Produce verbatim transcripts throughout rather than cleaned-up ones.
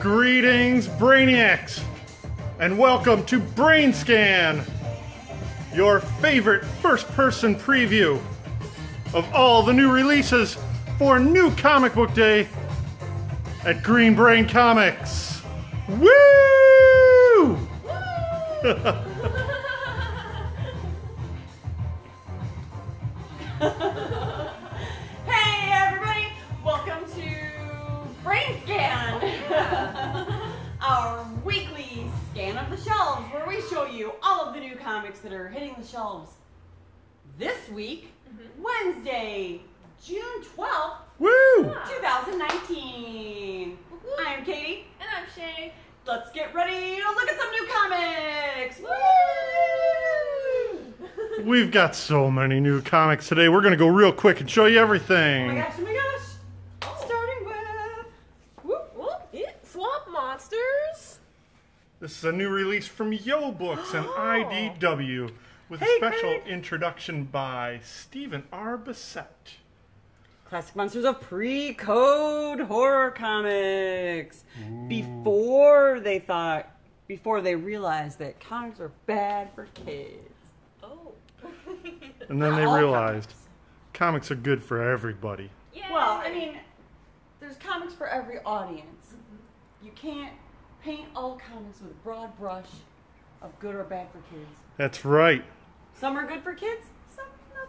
Greetings, Brainiacs, and welcome to Brain Scan, your favorite first-person preview of all the new releases for New Comic Book Day at Green Brain Comics. Woo! Woo! Hey everybody, welcome to Brain Scan, oh, yeah. Our weekly scan of the shelves where we show you all of the new comics that are hitting the shelves this week, mm-hmm. Wednesday, June twelfth, Woo! two thousand nineteen. Woo-hoo. I'm Katie. And I'm Shay. Let's get ready to look at some new comics! Woo! We've got so many new comics today. We're going to go real quick and show you everything. Oh my gosh, oh my gosh. Oh. Starting with... Whoop, whoop, yeah. Swamp Monsters. This is a new release from Yo Books and I D W with hey, a special Craig. introduction by Stephen R. Bissett. Classic Monsters of pre-code horror comics. Ooh. Before they thought, before they realized that comics are bad for kids. Oh. And then they realized comics. comics are good for everybody. Yay. Well, I mean, there's comics for every audience. Mm-hmm. You can't paint all comics with a broad brush of good or bad for kids. That's right. Some are good for kids.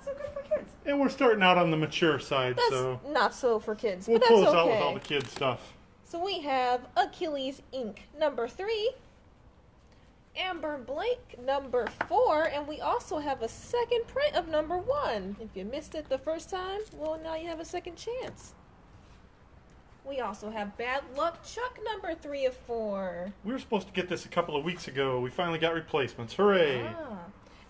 So good for kids. And we're starting out on the mature side, that's so. Not so for kids. We'll but that's close okay. out with all the kid stuff. So we have Achilles Ink number three, Amber Blake number four, and we also have a second print of number one. If you missed it the first time, well, now you have a second chance. We also have Bad Luck Chuck number three of four. We were supposed to get this a couple of weeks ago. We finally got replacements. Hooray! Ah.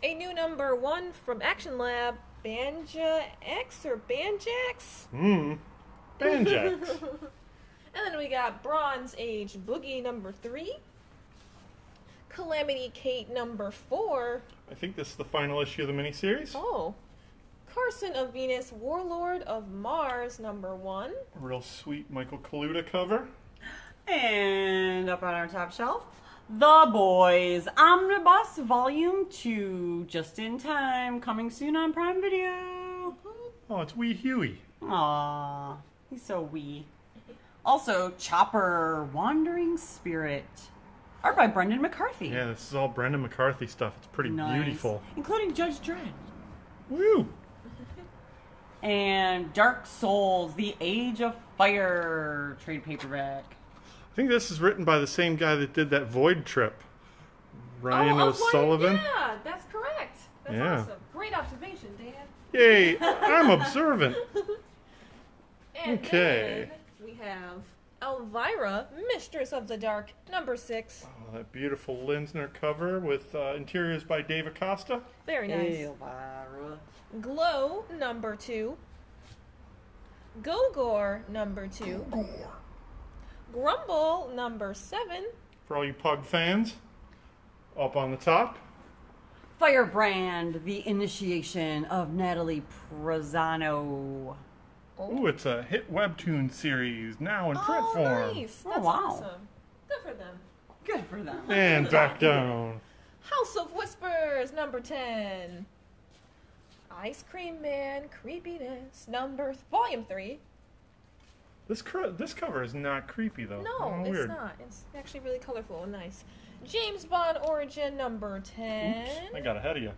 A new number one from Action Lab, Banjax or Banjax? Mmm, Banjax. And then we got Bronze Age Boogie number three, Calamity Kate number four. I think this is the final issue of the miniseries. Oh. Carson of Venus, Warlord of Mars number one. A real sweet Michael Kaluta cover. And up on our top shelf, The Boys, Omnibus, Volume two, just in time, coming soon on Prime Video. Oh, it's Wee Huey. Aww, he's so wee. Also, Chopper, Wandering Spirit, art by Brendan McCarthy. Yeah, this is all Brendan McCarthy stuff. It's pretty nice. Beautiful. Including Judge Dredd. Woo! And Dark Souls, The Age of Fire, trade paperback. I think this is written by the same guy that did that Void Trip, Ryan oh, O'Sullivan. Yeah, that's correct. That's yeah. awesome. Great observation, Dan. Yay, I'm observant. And okay. Then we have Elvira, Mistress of the Dark, number six. Oh, that beautiful Lindsner cover with uh, interiors by Dave Acosta. Very nice. Elvira. Glow, number two. Go-Gore, number two. Go-Gore. Grumble, number seven. For all you Pug fans, up on the top. Firebrand, The Initiation of Natalie Prezzano. Oh, it's a hit webtoon series, now in print oh, form. Nice. That's oh, wow. awesome. Good for them. Good for them. And back down. House of Whispers, number ten. Ice Cream Man, Creepiness, number volume three. This, this cover is not creepy, though. No, oh, it's not. It's actually really colorful and nice. James Bond Origin number ten. Oops, I got ahead of you.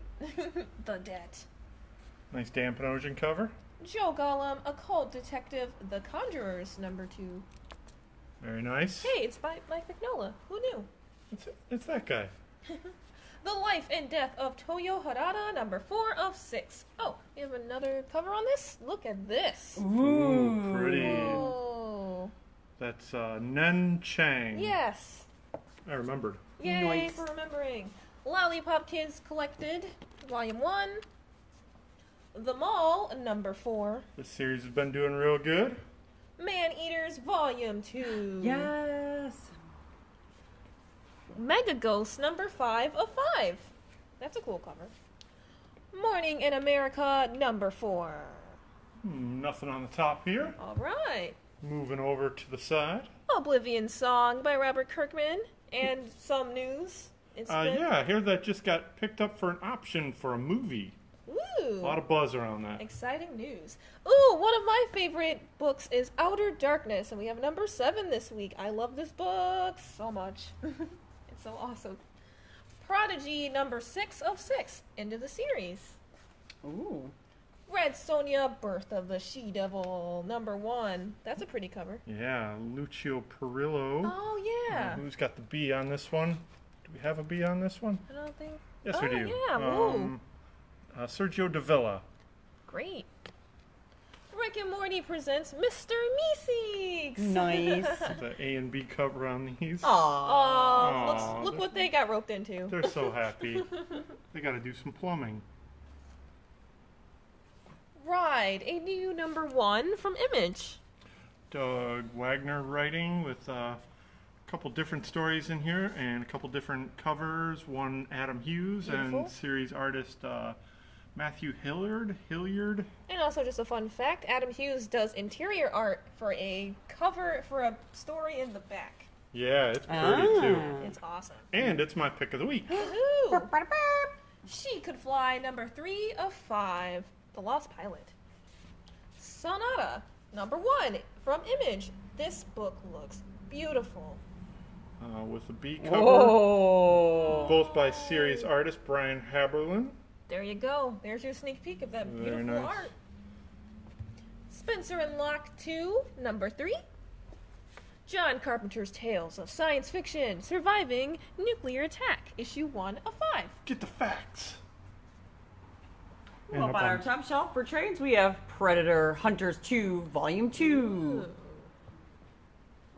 The Debt. Nice damp and ocean cover. Joe Gollum, Occult Detective, The Conjurers number two. Very nice. Hey, it's by Mike Mignola. Who knew? It's, it's that guy. The Life and Death of Toyo Harada number four of six. Oh, we have another cover on this? Look at this. Ooh, pretty. Ooh. That's uh, Nen Chang. Yes. I remembered. Yay nice. for remembering. Lollipop Kids Collected, Volume one. The Mall, Number four. This series has been doing real good. Man-Eaters, Volume two. Yes. Mega Ghosts, Number five of five. That's a cool cover. Morning in America, Number four. Hmm, nothing on the top here. All right. Moving over to the side. Oblivion Song by Robert Kirkman, and some news. Uh, yeah, I hear that just got picked up for an option for a movie. Ooh. A lot of buzz around that. Exciting news. Ooh, one of my favorite books is Outer Darkness, and we have number seven this week. I love this book so much. It's so awesome. Prodigy number six of six, end of the series. Ooh. Red Sonja, Birth of the She-Devil, number one. That's a pretty cover. Yeah, Lucio Perillo. Oh, yeah. Uh, who's got the B on this one? Do we have a B on this one? I don't think. Yes, oh, we do. Yeah, um, uh, Sergio Davila. Great. Rick and Morty presents Mister Meeseeks. Nice. The A and B cover on these. Aww. Aww. Looks, look what they got roped into. They're so happy. They got to do some plumbing. Ride, a new number one from Image. Doug Wagner writing with uh, a couple different stories in here and a couple different covers. One Adam Hughes. Beautiful. And series artist uh, Matthew Hilliard. Hilliard. And also just a fun fact, Adam Hughes does interior art for a cover for a story in the back. Yeah, it's pretty ah. too. It's awesome. And it's my pick of the week. She Could Fly, number three of five. The Lost Pilot. Sonata, number one, from Image. This book looks beautiful. Uh, with a B cover. Whoa. Both by series artist Brian Haberlin. There you go. There's your sneak peek of that Very beautiful nice. art. Spencer and Locke two, number three. John Carpenter's Tales of Science Fiction, Surviving Nuclear Attack, issue one of five. Get the facts. Well, on our top shelf for trades, we have Predator Hunters two, Volume two. Ooh.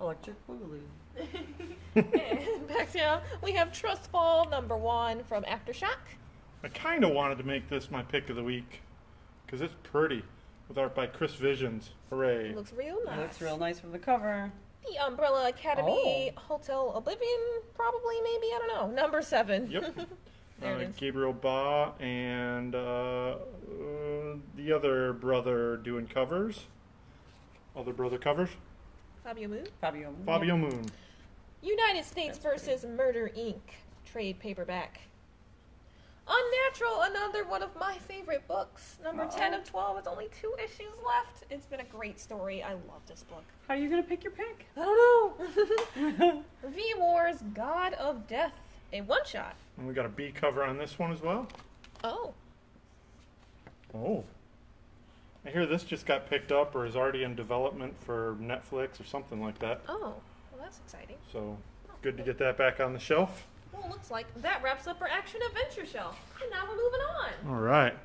Electric Boogaloo. Back down, we have Trustfall, number one, from Aftershock. I kind of wanted to make this my pick of the week, because it's pretty, with art by Chris Visions. Hooray. It looks real nice. It looks real nice from the cover. The Umbrella Academy, oh. Hotel Oblivion, probably, maybe, I don't know. Number seven. Yep. Uh, Gabriel Ba and uh, uh, the other brother doing covers. Other brother covers. Fabio Moon. Fabio Moon. Fabio Moon. United States That's versus pretty. Murder Incorporated. Trade paperback. Unnatural, another one of my favorite books. Number uh-oh. ten of twelve. It's only two issues left. It's been a great story. I love this book. How are you going to pick your pick? I don't know. V-War's God of Death. A one-shot. And we got a B cover on this one as well. Oh. Oh. I hear this just got picked up or is already in development for Netflix or something like that. Oh, well, that's exciting. So, good to get that back on the shelf. Well, looks like that wraps up our Action Adventure shelf. And now we're moving on. All right.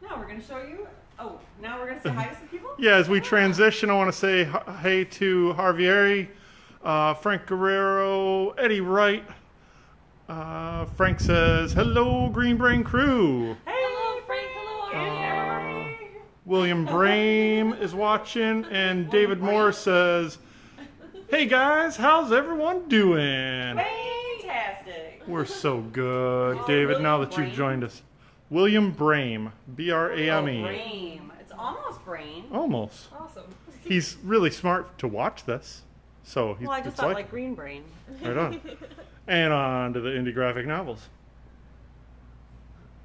Now we're going to show you... Oh, now we're going to say hi to some people? Yeah, as we transition, I want to say hey to Javieri, uh, Frank Guerrero, Eddie Wright... Uh, Frank says, hello, Green Brain crew. Hey, hello, Frank. Hello, Ari. Uh, William Brame is watching, and David Moore says, hey, guys, how's everyone doing? Fantastic. We're so good, David, now that you've joined us. William Brame, B R A M E. Brame. It's almost Brain. Almost. Awesome. He's really smart to watch this. So he's, well, I just thought like, like Green Brain. Right on. And on to the indie graphic novels.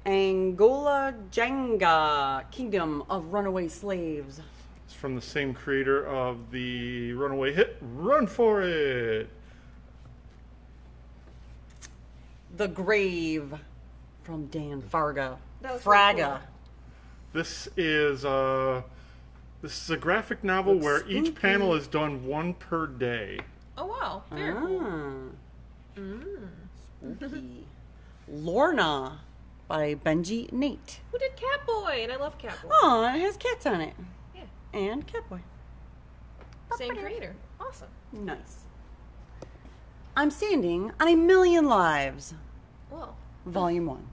Angola Jenga, Kingdom of Runaway Slaves. It's from the same creator of the runaway hit Run For It. The Grave from Dan Farga. Fraga. Cool. This is a this is a graphic novel Looks where spooky. each panel is done one per day. Oh wow! Very ah. cool. Mm. Spooky. Lorna by Benji Nate. Who did Catboy? And I love Catboy. Oh, it has cats on it. Yeah. And Catboy. Same creator. Awesome. Nice. I'm Standing on a Million Lives. Whoa. Volume one.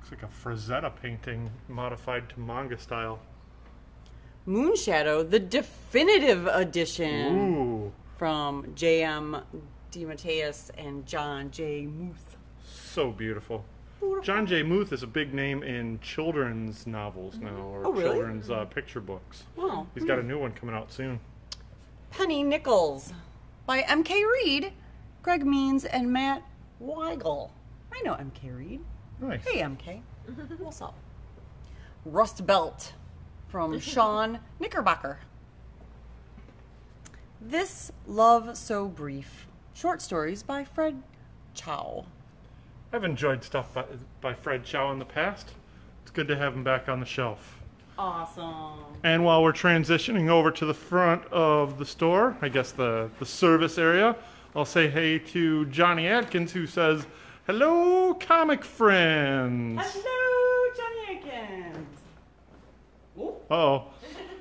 Looks like a Frazetta painting modified to manga style. Moonshadow, the definitive edition. Ooh. From J M DeMatteis and John J. Muth. So beautiful. beautiful. John J. Muth is a big name in children's novels now, or oh, really? children's uh, picture books. Wow. He's got a new one coming out soon. Penny Nichols, by M K Reed, Greg Means, and Matt Weigel. I know M K Reed. Nice. Hey, M K. What's up? Rust Belt from Sean Knickerbocker. This Love So Brief, short stories by Fred Chow. I've enjoyed stuff by, by Fred Chow in the past. It's good to have him back on the shelf. Awesome. And while we're transitioning over to the front of the store, I guess the, the service area, I'll say hey to Johnny Adkins, who says, hello, comic friends. Hello, Johnny Adkins. Uh-oh.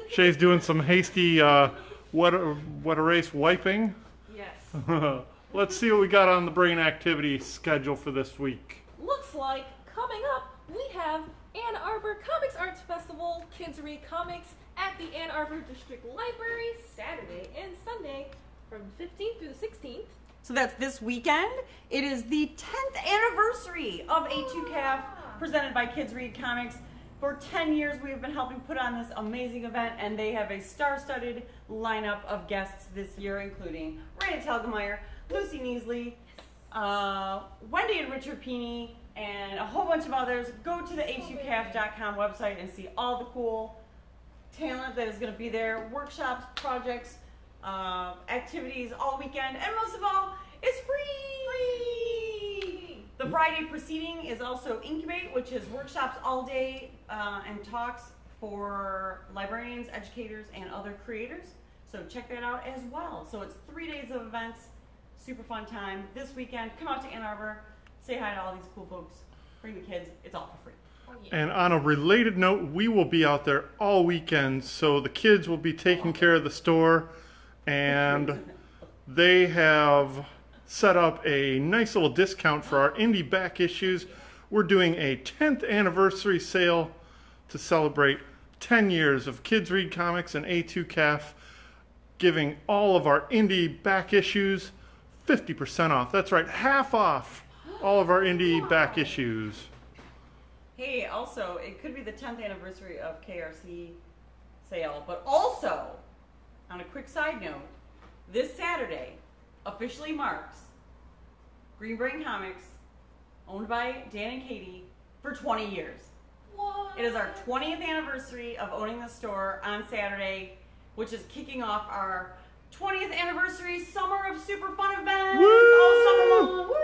Shay's doing some hasty... Uh, What a, what a race wiping. Yes. Let's see what we got on the brain activity schedule for this week. Looks like coming up we have Ann Arbor Comics Arts Festival. Kids Read Comics at the Ann Arbor District Library Saturday and Sunday from fifteenth through the sixteenth. So that's this weekend. It is the tenth anniversary of A two C A F presented by Kids Read Comics. For ten years, we have been helping put on this amazing event, and they have a star-studded lineup of guests this year, including Raina Telgemeier, Lucy Neasley, uh, Wendy and Richard Pini, and a whole bunch of others. Go to the H U C A F dot com website and see all the cool talent that is going to be there, workshops, projects, uh, activities all weekend, and most of all, it's free! Free! The Friday preceding is also Incubate, which is workshops all day uh, and talks for librarians, educators, and other creators. So check that out as well. So it's three days of events, super fun time. This weekend, come out to Ann Arbor, say hi to all these cool folks, bring the kids, it's all for free. Oh, yeah. And on a related note, we will be out there all weekend, so the kids will be taking oh. care of the store, and they have set up a nice little discount for our indie back issues. We're doing a tenth anniversary sale to celebrate ten years of Kids Read Comics and A two C A F, giving all of our indie back issues fifty percent off. That's right, half off all of our indie wow. back issues. Hey, also, it could be the tenth anniversary of K R C sale, but also, on a quick side note, this Saturday, officially marks Green Brain Comics, owned by Dan and Katie, for twenty years. What? It is our twentieth anniversary of owning the store on Saturday, which is kicking off our twentieth anniversary Summer of Super Fun events. Woo! All summer long. Woo!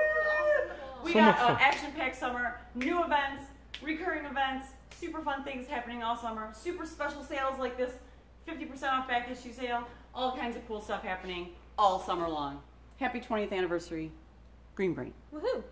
We so got an action-packed summer, new events, recurring events, super fun things happening all summer, super special sales like this fifty percent off back issue sale, all kinds of cool stuff happening all summer long. Happy twentieth anniversary, Green Brain. Woohoo!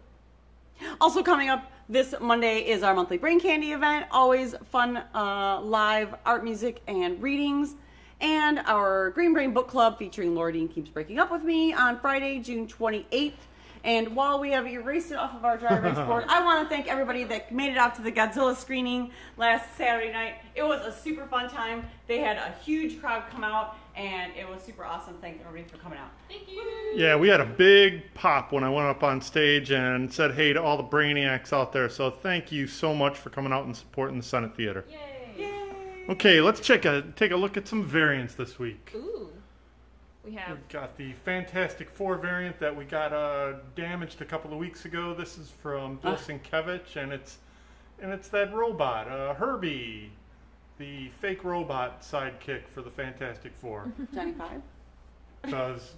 Also coming up this Monday is our monthly Brain Candy event. Always fun uh, live art, music, and readings. And our Green Brain Book Club featuring Laura Dean Keeps Breaking Up With Me on Friday, June twenty-eighth. And while we have erased it off of our dry erase board, I want to thank everybody that made it out to the Godzilla screening last Saturday night. It was a super fun time. They had a huge crowd come out, and it was super awesome. Thank everybody for coming out. Thank you. Yeah, we had a big pop when I went up on stage and said hey to all the Brainiacs out there. So thank you so much for coming out and supporting the Senate Theater. Yay. Yay. Okay, let's check a, take a look at some variants this week. Ooh. We have We've got the Fantastic Four variant that we got uh, damaged a couple of weeks ago. This is from Bill Sienkiewicz, and it's and it's that robot, uh, Herbie, the fake robot sidekick for the Fantastic Four. Johnny Five. Because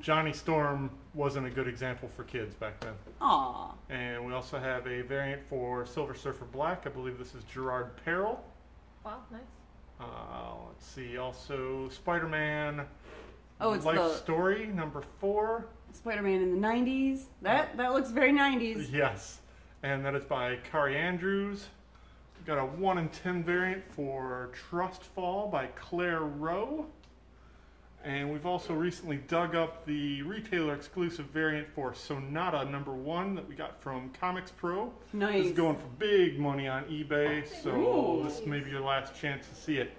Johnny Storm wasn't a good example for kids back then. Aww. And we also have a variant for Silver Surfer Black. I believe this is Gerard Peril. Wow, nice. Uh, let's see. Also, Spider-Man. Oh, it's Life the Story, number four. Spider-Man in the nineties. That, that looks very nineties. Yes. And that is by Kari Andrews. We've got a one in ten variant for Trust Fall by Claire Rowe. And we've also recently dug up the retailer-exclusive variant for Sonata, number one, that we got from Comics Pro. Nice. This is going for big money on eBay, so nice. This may be your last chance to see it.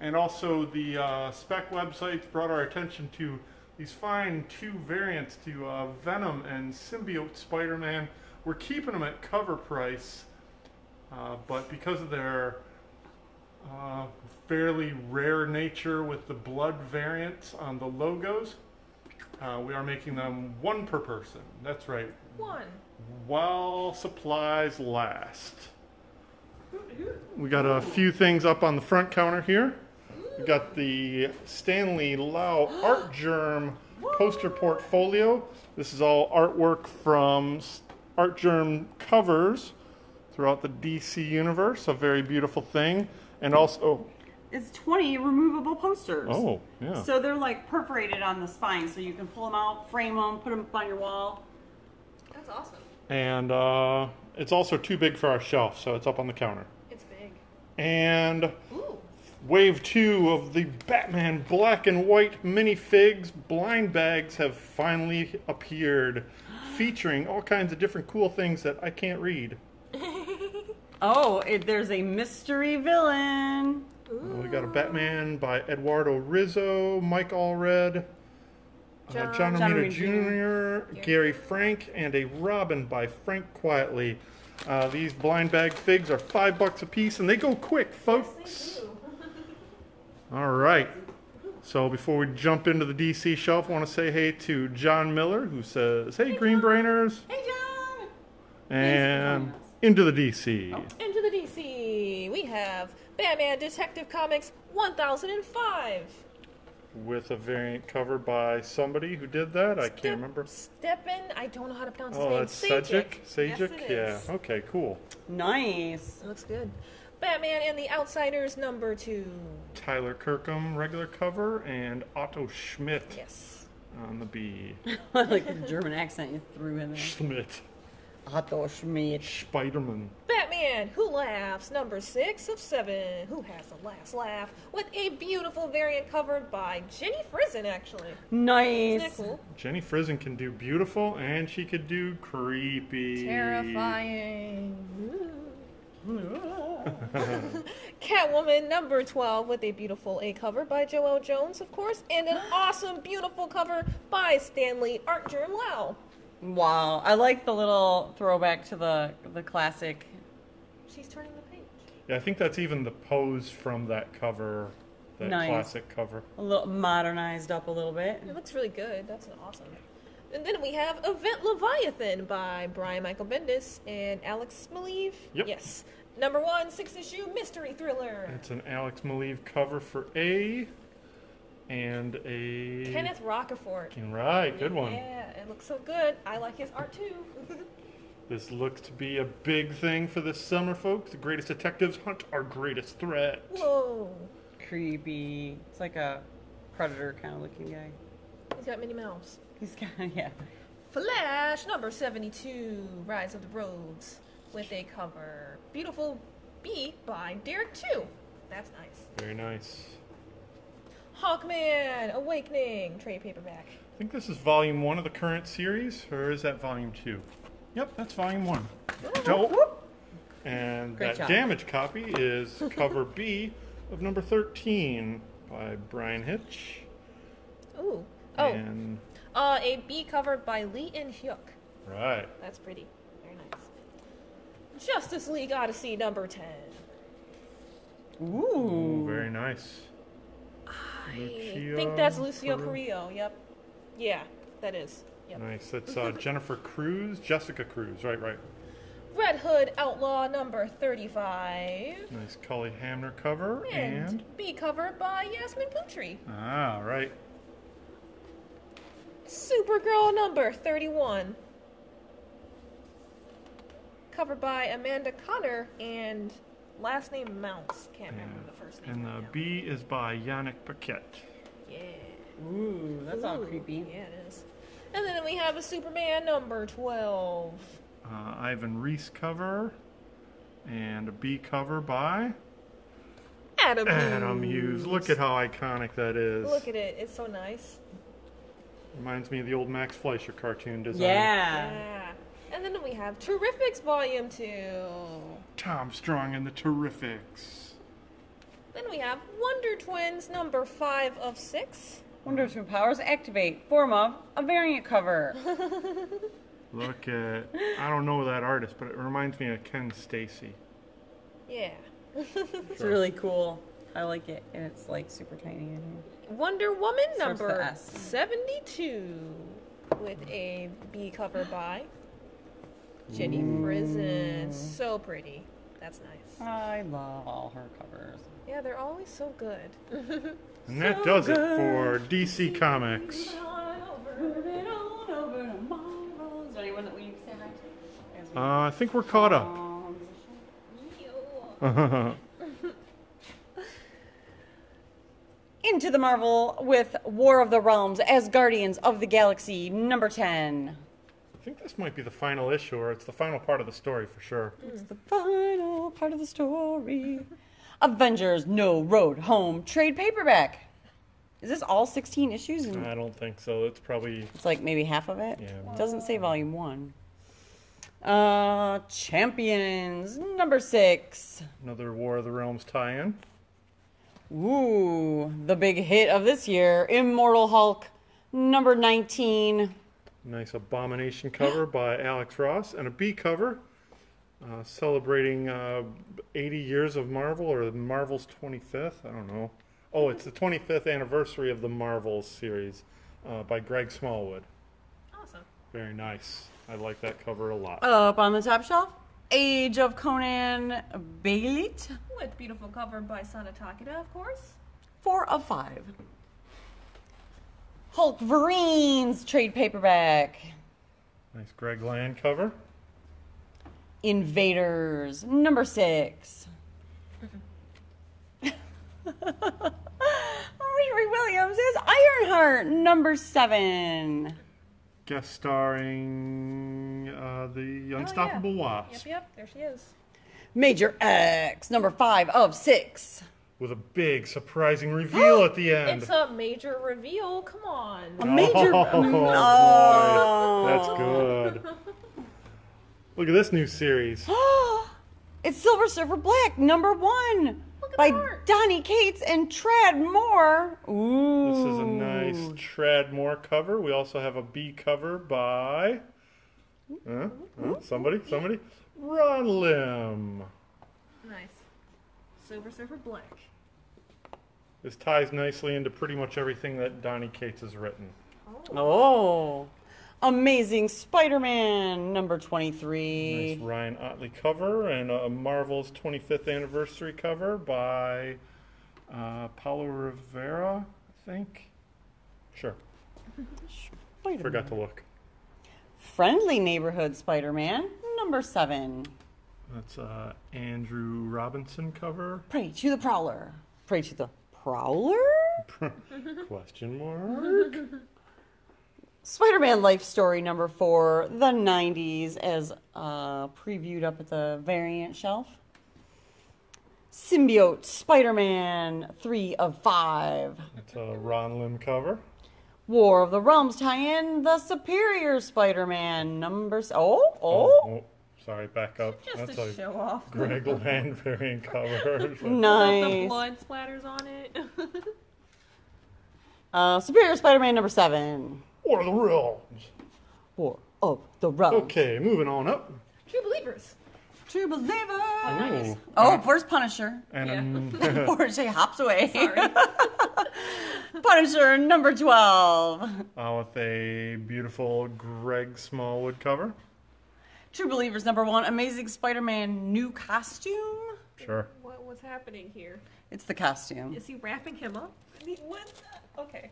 And also the uh, spec websites brought our attention to these fine two variants to uh, Venom and Symbiote Spider-Man. We're keeping them at cover price, uh, but because of their uh, fairly rare nature with the blood variants on the logos, Uh, we are making them one per person. That's right. One. While supplies last. We got a few things up on the front counter here. We got the Stanley Lau Art Germ poster portfolio. This is all artwork from Art Germ covers throughout the D C universe. A very beautiful thing. And also... Oh. It's twenty removable posters. Oh, yeah. So they're like perforated on the spine, so you can pull them out, frame them, put them up on your wall. That's awesome. And uh, it's also too big for our shelf, so it's up on the counter. It's big. And ooh. Wave two of the Batman black and white minifigs blind bags have finally appeared, featuring all kinds of different cool things that I can't read. Oh, it, there's a mystery villain. Ooh. We got a Batman by Eduardo Rizzo, Mike Allred, John, uh, John Romita Junior, Junior, Gary Frank, and a Robin by Frank Quietly. Uh, these blind bag figs are five bucks a piece, and they go quick, folks. Yes, all right. So before we jump into the D C shelf, I want to say hey to John Miller, who says, "Hey, hey Green John. Brainers." Hey, John. And into the D C. Oh. Into the D C. We have Batman Detective Comics one thousand five. With a variant cover by somebody who did that. Step, I can't remember. Stephen, I don't know how to pronounce his oh, name. Oh, that's Sajic? Sajic? Yes, yeah. Is. Okay, cool. Nice. It looks good. Batman and the Outsiders number two. Tyler Kirkham, regular cover, and Otto Schmidt. Yes. On the B. I like the German accent you threw in there. Schmidt. Otto Schmidt. Spider-Man. Batman Who Laughs, number six of seven. Who has the last laugh? With a beautiful variant covered by Jenny Frizen, actually. Nice. Isn't that cool? Jenny Frizen can do beautiful, and she could do creepy. Terrifying. Catwoman, number twelve, with a beautiful A cover by Joelle Jones, of course, and an awesome, beautiful cover by Stanley Art Germ Lau. Wow, I like the little throwback to the the classic. She's turning the page. Yeah, I think that's even the pose from that cover, that nice. Classic cover. A little modernized up a little bit. It looks really good. That's an awesome. And then we have Event Leviathan by Brian Michael Bendis and Alex Maleev. Yep. Yes. Number one, six issue mystery thriller. It's an Alex Maleev cover for A. And a... Kenneth Rocafort. Right, good one. Yeah, it looks so good. I like his art too. This looks to be a big thing for this summer, folks. The greatest detectives hunt our greatest threat. Whoa. Creepy. It's like a predator kind of looking guy. He's got Minnie Mouse. He's got, yeah. Flash, number seventy-two, Rise of the Rogues, with a cover. Beautiful B by Derek Chu. That's nice. Very nice. Hawkman Awakening trade paperback. I think this is volume one of the current series, or is that volume two? Yep, that's volume one. Ooh, and great that job. Damage copy is cover B of number thirteen by Brian Hitch. Ooh. Oh. And uh, a B cover by Lee In Hyuk. Right. That's pretty. Very nice. Justice League Odyssey number ten. Ooh. Ooh, very nice. I think that's Lucio Carrillo. Yep. Yeah, that is. Yep. Nice. That's uh, Jennifer Cruz. Jessica Cruz. Right, right. Red Hood Outlaw number thirty-five. Nice Cully Hamner cover. And, and... B cover by Yasmin Putri. Ah, right. Supergirl number thirty-one. Cover by Amanda Connor and... Last name Mounts. Can't yeah. remember the first name. And the right B is by Yannick Paquette. Yeah. Ooh, that's Ooh, all creepy. Yeah, it is. And then we have a Superman number twelve. Uh, Ivan Reis cover. And a B cover by... Adam Hughes. Adam Hughes. Look at how iconic that is. Look at it. It's so nice. Reminds me of the old Max Fleischer cartoon design. Yeah. Yeah. And then we have Terrifics Volume two. Tom Strong and the Terrifics. Then we have Wonder Twins number five of six. Wonder Twin powers activate. Form of a variant cover. Look at, I don't know that artist, but it reminds me of Ken Stacy. Yeah. Sure. It's really cool. I like it, and it's like super tiny in here. Wonder Woman number seventy-two with a B cover by Jenny Frizen. So pretty. That's nice. I love all her covers. Yeah, they're always so good. And that so does good. it for D C Comics. Is there anyone that we need to say hi to? Uh, I think we're caught up. Into the Marvel with War of the Realms as Guardians of the Galaxy number ten. I think this might be the final issue, or it's the final part of the story for sure. It's the final part of the story. Avengers No Road Home trade paperback. Is this all sixteen issues? I don't think so. It's probably... It's like maybe half of it? Yeah. Wow. It doesn't say volume one. Uh, Champions number six. Another War of the Realms tie-in. Ooh, the big hit of this year, Immortal Hulk, number nineteen. Nice Abomination cover by Alex Ross, and a B cover, uh, celebrating uh, eighty years of Marvel, or Marvel's twenty-fifth, I don't know. Oh, it's the twenty-fifth anniversary of the Marvel series uh, by Greg Smallwood. Awesome. Very nice. I like that cover a lot. Up on the top shelf, Age of Conan Bailite. With beautiful cover by Sana Takeda, of course. Four of five. Hulk Vereen's trade paperback. Nice Greg Land cover. Invaders, number six. Riri Williams is Ironheart, number seven. Guest starring uh, the Unstoppable oh, yeah. Wasp. Yep, yep, there she is. Major X, number five of six. With a big, surprising reveal at the end. It's a major reveal, come on. A major oh, oh. Boy. That's good. Look at this new series. It's Silver Surfer Black, number one. Look at by that. Donnie Cates and Trad Moore. Ooh. This is a nice Trad Moore cover. We also have a B cover by uh, uh, somebody, somebody. Ron Lim. Nice. Silver Surfer Black. This ties nicely into pretty much everything that Donnie Cates has written. Oh. oh. Amazing Spider-Man, number twenty-three. Nice Ryan Otley cover, and a Marvel's twenty-fifth anniversary cover by uh, Paulo Rivera, I think. Sure. Forgot to look. Friendly Neighborhood Spider-Man, number seven. That's uh, Andrew Robinson cover. Pray to the Prowler. Pray to the Prowler? Question mark? Spider-Man Life Story number four, the nineties, as uh, previewed up at the variant shelf. Symbiote Spider-Man, three of five. That's a Ron Lim cover. War of the Realms tie-in, the Superior Spider-Man number... Oh, oh. oh, oh. Sorry, back up. Just That's a show off. Greg Land variant cover. Nice. The blood splatters on it. uh, Superior Spider-Man number seven. War of the Realms. War of the Realms. Okay, moving on up. True Believers. True Believers. Oh, nice. Oh, first Punisher. And yeah. Punisher hops away. Sorry. Punisher number twelve. Uh, with a beautiful Greg Smallwood cover. True Believers, number one. Amazing Spider-Man new costume. Sure. What was happening here? It's the costume. Is he wrapping him up? I mean, what? Okay.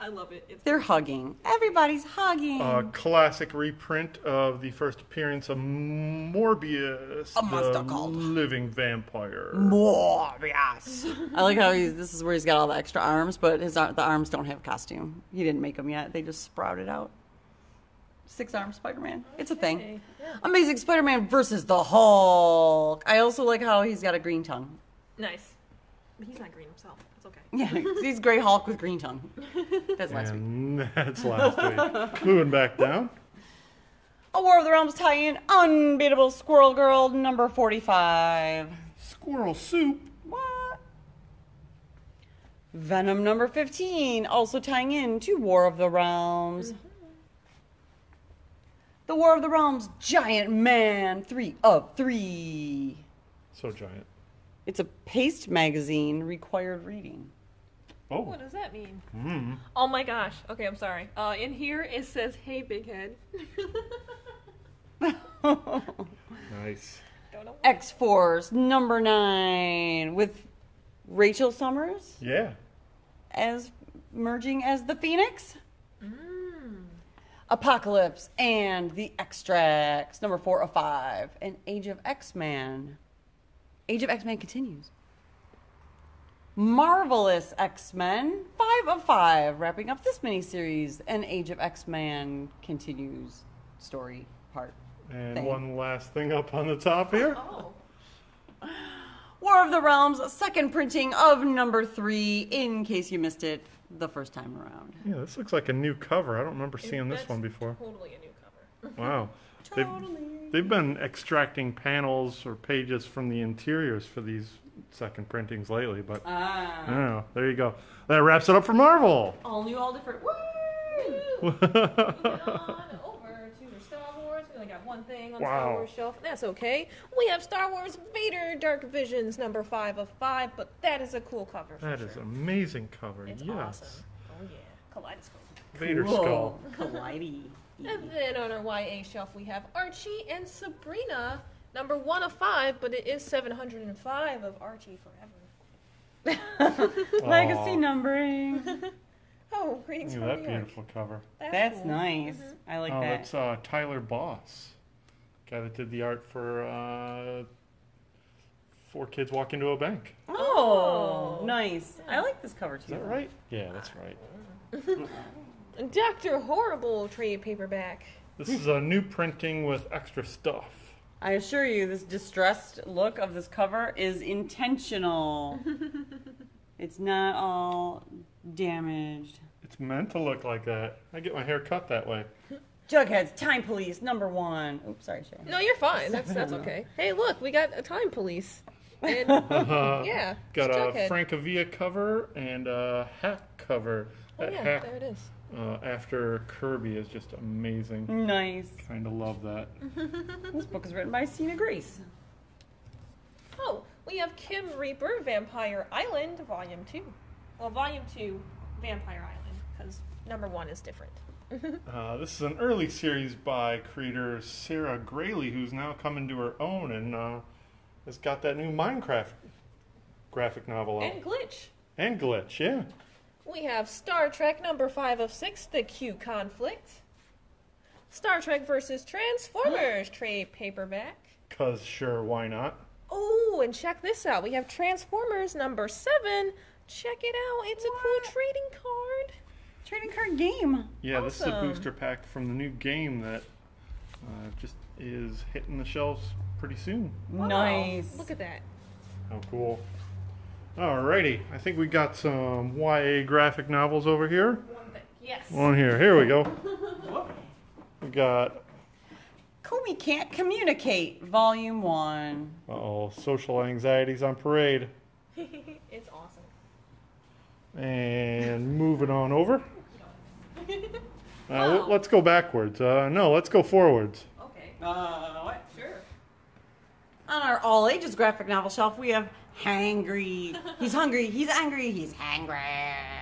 I love it. It's They're cool. hugging. Everybody's hugging. A classic reprint of the first appearance of Morbius, a monster called Living Vampire. Morbius. I like how he's, this is where he's got all the extra arms, but his the arms don't have costume. He didn't make them yet. They just sprouted out. Six-armed Spider-Man. Okay. It's a thing. Yeah. Amazing Spider-Man versus the Hulk. I also like how he's got a green tongue. Nice. He's not green himself. It's okay. Yeah, he's Grey Hulk with green tongue. That's last and week. That's last week. Moving back down. A War of the Realms tie-in. Unbeatable Squirrel Girl, number forty-five. Squirrel Soup. What? Venom, number fifteen. Also tying in to War of the Realms. Mm-hmm. The War of the Realms, Giant Man, three of three. So giant. It's a Paste magazine required reading. Oh. What does that mean? Mm. Oh my gosh. Okay, I'm sorry. Uh, in here it says, "Hey, big head." Nice. X-Force number nine with Rachel Summers. Yeah. As merging as the Phoenix. Mm. Apocalypse and the Extracts number four of five, and Age of X-Man. Age of X-Men continues. Marvelous X-Men, five of five, wrapping up this miniseries, and Age of X-Men continues story part. And thing. One last thing up on the top here. Oh. War of the Realms, second printing of number three, in case you missed it the first time around. Yeah, this looks like a new cover. I don't remember it, seeing this one before. Totally a new cover. Wow. Totally. They've, they've been extracting panels or pages from the interiors for these second printings lately, but ah. I don't know. There you go. That wraps it up for Marvel. All new, all different. Woo! Moving on over to Star Wars. We only got one thing on the wow. Star Wars shelf, and that's okay. We have Star Wars Vader Dark Visions number five of five, but that is a cool cover. For that sure. is amazing cover. It's yes. awesome. Oh yeah, Kaleidoscope. Vader cool. skull. Kaleidi. And then on our Y A shelf we have Archie and Sabrina. Number one of five, but it is seven hundred five of Archie Forever. Legacy numbering. Oh, greetings from New York. Look at that beautiful cover. That's, that's cool. nice. Mm-hmm. I like oh, that. Oh, that's uh, Tyler Boss, guy that did the art for uh, Four Kids Walk Into a Bank. Oh, oh. nice. Yeah. I like this cover too. Is that right? Yeah, that's right. Doctor Horrible trade paperback. This is a new printing with extra stuff. I assure you, this distressed look of this cover is intentional. It's not all damaged. It's meant to look like that. I get my hair cut that way. Jughead's Time Police, number one. Oops, sorry, Sharon. No, you're fine. That's that's okay. Hey, look, we got a Time Police. And, uh, yeah. Got a Jughead. Francavilla cover and a hat cover. Oh, that yeah, hat, there it is. Uh, after Kirby is just amazing. Nice. Kind of love that. This book is written by Sina Grace. Oh, we have Kim Reaper, Vampire Island, Volume two. Well, Volume two, Vampire Island, because number one is different. uh, this is an early series by creator Sarah Grayley, who's now come into her own and uh, has got that new Minecraft graphic novel out. And Glitch. And Glitch, yeah. We have Star Trek number five of six, The Q Conflict. Star Trek versus Transformers trade paperback. Cause sure, why not? Oh, and check this out. We have Transformers number seven. Check it out. It's what? a cool trading card. Trading card game. Yeah, awesome. This is a booster pack from the new game that uh, just is hitting the shelves pretty soon. Wow. Nice. Look at that. How cool. Alrighty, I think we got some Y A graphic novels over here. One thing. Yes. One here. Here we go. We got Comey Can't Communicate, Volume One. Uh oh, Social Anxieties on Parade. It's awesome. And moving on over. Uh, wow. Let's go backwards. Uh, no, let's go forwards. Okay. Uh, what? Sure. On our all ages graphic novel shelf, we have Hangry. He's hungry. He's angry. He's hangry.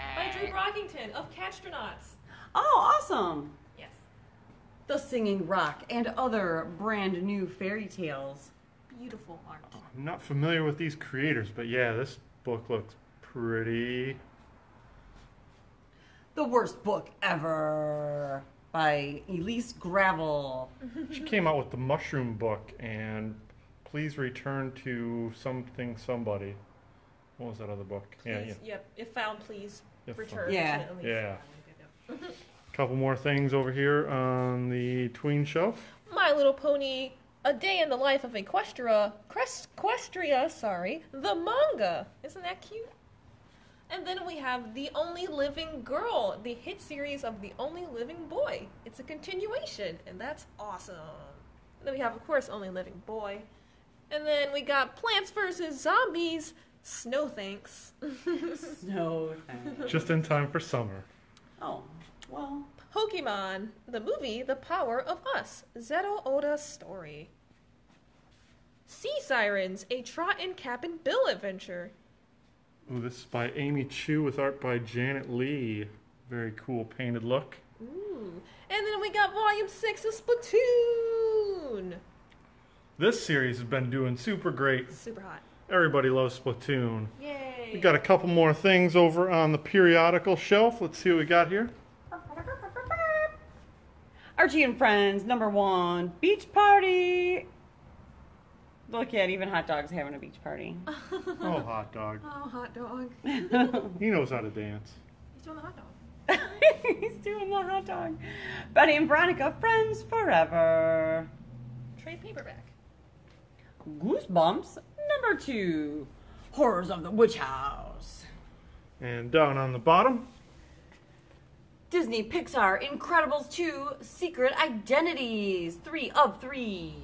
By Drew Brockington of Castronauts. Oh, awesome. Yes. The Singing Rock and Other Brand New Fairy Tales. Beautiful art. I'm not familiar with these creators, but yeah, this book looks pretty. The Worst Book Ever by Elise Gravel. She came out with the Mushroom Book and Please Return to Something Somebody. What was that other book? Please, yeah, yeah. Yep. If found, please if return. Found. Yeah. Yeah. A couple more things over here on the tween shelf. My Little Pony, A Day in the Life of Equestria. Equestria, sorry. The manga. Isn't that cute? And then we have The Only Living Girl, the hit series of The Only Living Boy. It's a continuation, and that's awesome. And then we have, of course, Only Living Boy. And then we got Plants versus Zombies, Snow Thanks. Snow Thanks. Just in time for summer. Oh, well. Pokemon, the movie, The Power of Us, Zetto Oda's story. Sea Sirens, a Trot and Cap and Bill adventure. Ooh, this is by Amy Chu with art by Janet Lee. Very cool painted look. Ooh. And then we got Volume six of Splatoon. This series has been doing super great. Super hot. Everybody loves Splatoon. Yay. We got a couple more things over on the periodical shelf. Let's see what we got here. Archie and Friends, number one, beach party. Look at even hot dogs having a beach party. Oh, hot dog. Oh, hot dog. He knows how to dance. He's doing the hot dog. He's doing the hot dog. Betty and Veronica, Friends Forever. Trade paperback. Goosebumps, number two. Horrors of the Witch House. And down on the bottom. Disney Pixar, Incredibles two, Secret Identities, three of three.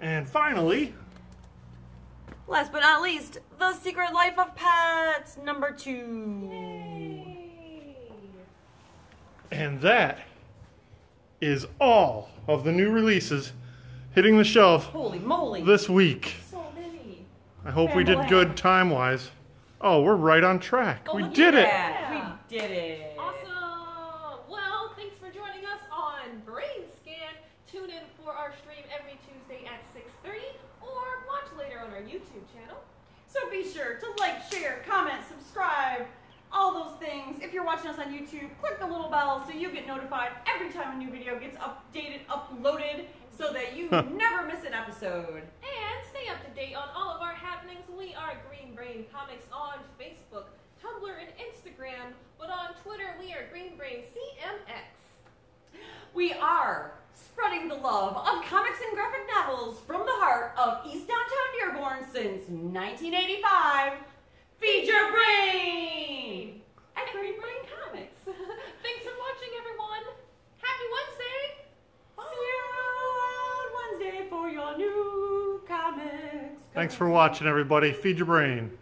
And finally, last but not least, The Secret Life of Pets, number two. Yay. And that is all of the new releases hitting the shelf. Holy moly. This week. So many. I hope Family. we did good time-wise. Oh, we're right on track. Oh, we did it. Yeah. We did it. Awesome. Well, thanks for joining us on Brain Scan. Tune in for our stream every Tuesday at six thirty or watch later on our YouTube channel. So be sure to like, share, comment, subscribe. All those things. If you're watching us on YouTube, click the little bell so you get notified every time a new video gets updated, uploaded, so that you never miss an episode. And stay up to date on all of our happenings. We are Green Brain Comics on Facebook, Tumblr, and Instagram, but on Twitter we are Green Brain C M X. We are spreading the love of comics and graphic novels from the heart of East Downtown Dearborn since nineteen eighty-five. Feed your brain at Green Brain Comics. Thanks for watching, everyone. Happy Wednesday. Bye. See you on Wednesday for your new comics. Thanks for watching, everybody. Feed your brain.